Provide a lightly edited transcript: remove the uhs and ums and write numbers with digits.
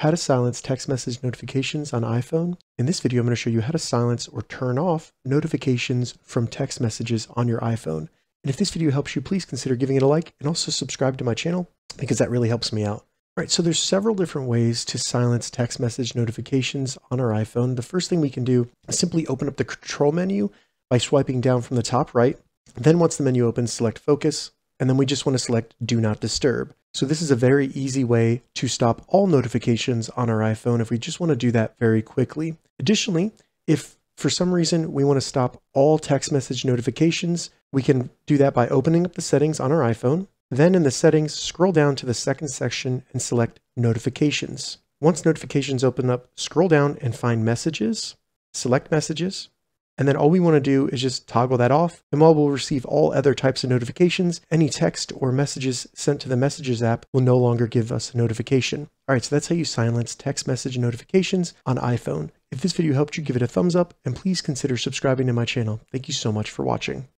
How to silence text message notifications on iPhone. In this video, I'm going to show you how to silence or turn off notifications from text messages on your iPhone. And if this video helps you, please consider giving it a like and also subscribe to my channel because that really helps me out. All right, so there's several different ways to silence text message notifications on our iPhone. The first thing we can do is simply open up the control menu by swiping down from the top right. Then once the menu opens, select Focus. And then we just want to select Do Not Disturb. So this is a very easy way to stop all notifications on our iPhone if we just want to do that very quickly. Additionally, if for some reason we want to stop all text message notifications, we can do that by opening up the settings on our iPhone. Then in the settings, scroll down to the second section and select Notifications. Once notifications open up, scroll down and find Messages, select Messages. And then all we want to do is just toggle that off, and while we'll receive all other types of notifications, any text or messages sent to the Messages app will no longer give us a notification. All right, so that's how you silence text message notifications on iPhone. If this video helped you, give it a thumbs up and please consider subscribing to my channel. Thank you so much for watching.